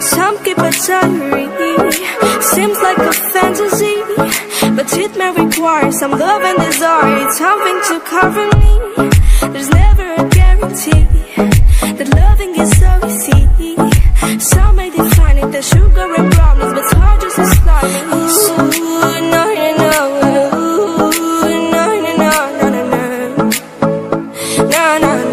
Some keep a diary, seems like a fantasy, but treatment requires some love and desire. It's something to cover me. There's never a guarantee that loving is so easy. Some may define it as sugar and problems, but it's hard just to start. Ooh, no, no, no. Ooh, no, no, no, no, no, no, no, no, no. Ooh, no, no, no.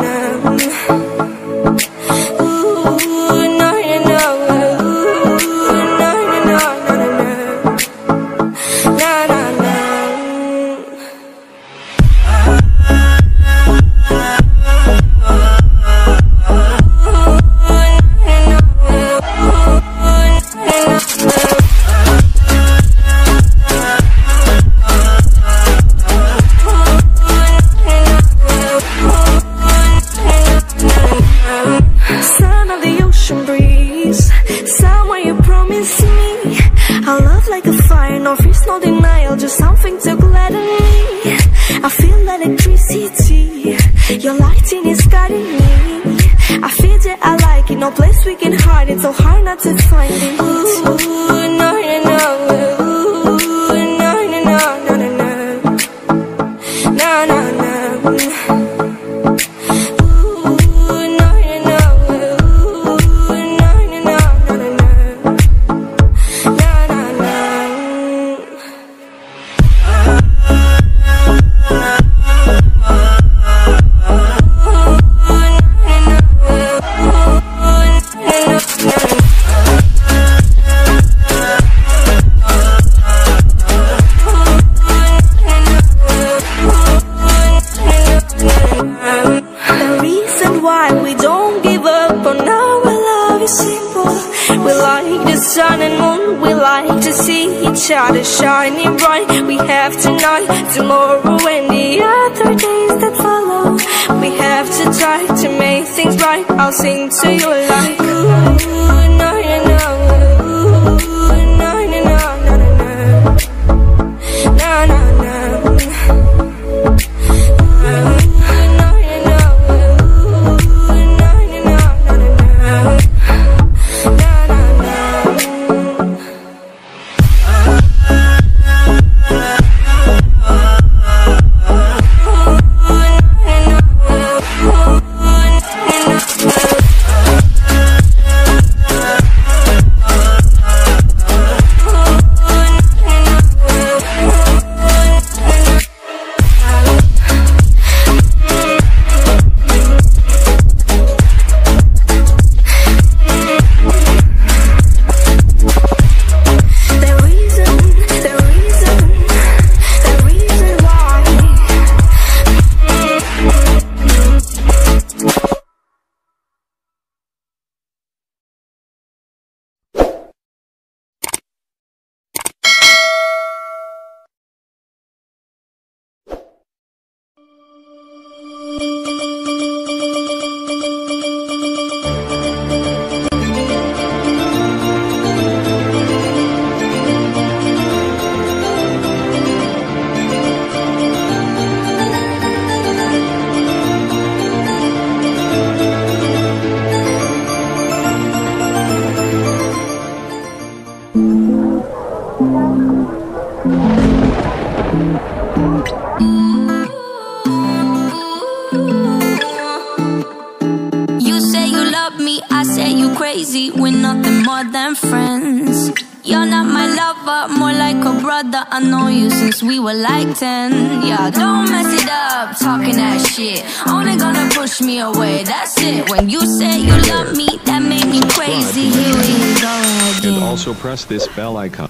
Press this bell icon.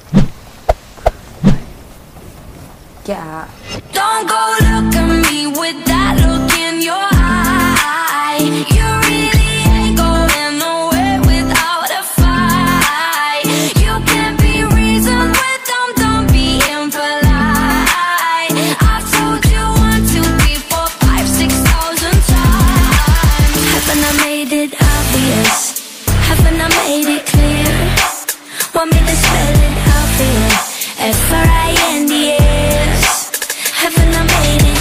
Yeah. Don't go look at me with that look in your eye. You really ain't going nowhere without a fight. You can't be reasoned with them, don't be impolite. I've told you 1, 2, 3, 4, 5, 6,000 times. Haven't I made it obvious? Haven't I made it clear? Want me to spell it out for you? F-R-I-N-D-S. Haven't I made it?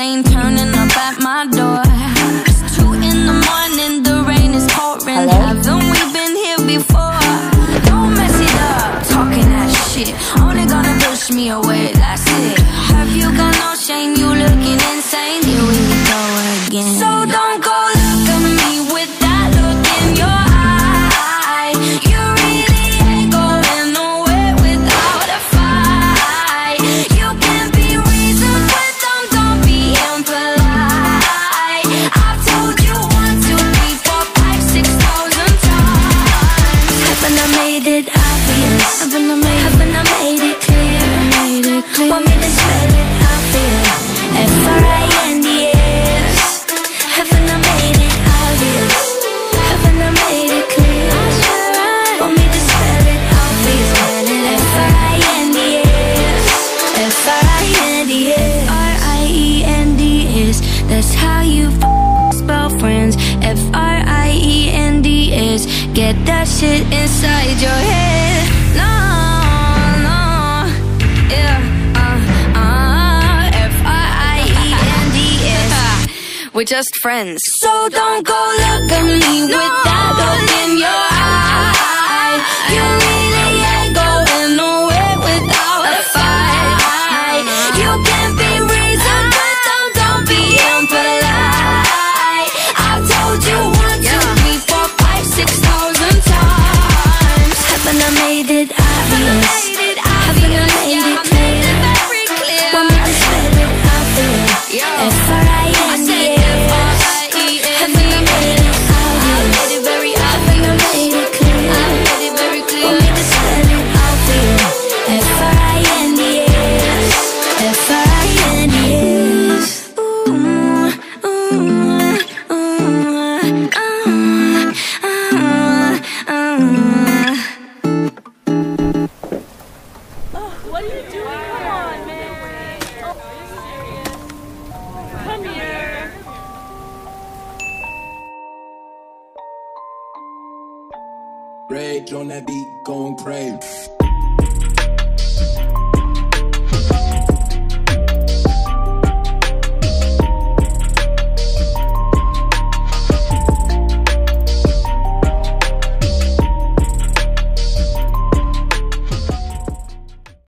ain't turning up at my door. It's 2 in the morning, the rain is pouring. Haven't we been here before? Don't mess it up, talking that shit. Only gonna push me away, that's it. Have you got no shame? You looking insane? Here we go again. So don't go look at me with that look in your eye. You really ain't going nowhere without a fight. You can't be reasoned with them, don't be impolite. I've told you 1, 2, 3, 4, 5, 6,000 times. Haven't I made it obvious? Haven't I made it clear? Want me to spread it? That's how you spell friends. F-R-I-E-N-D-S. Get that shit inside your head. No, no, yeah, F-R-I-E-N-D-S. We're just friends. So don't go look at me with that look in your eye. You really ain't going nowhere without a fight. You can't be reasoned with. Rage on that beat, gon' crave.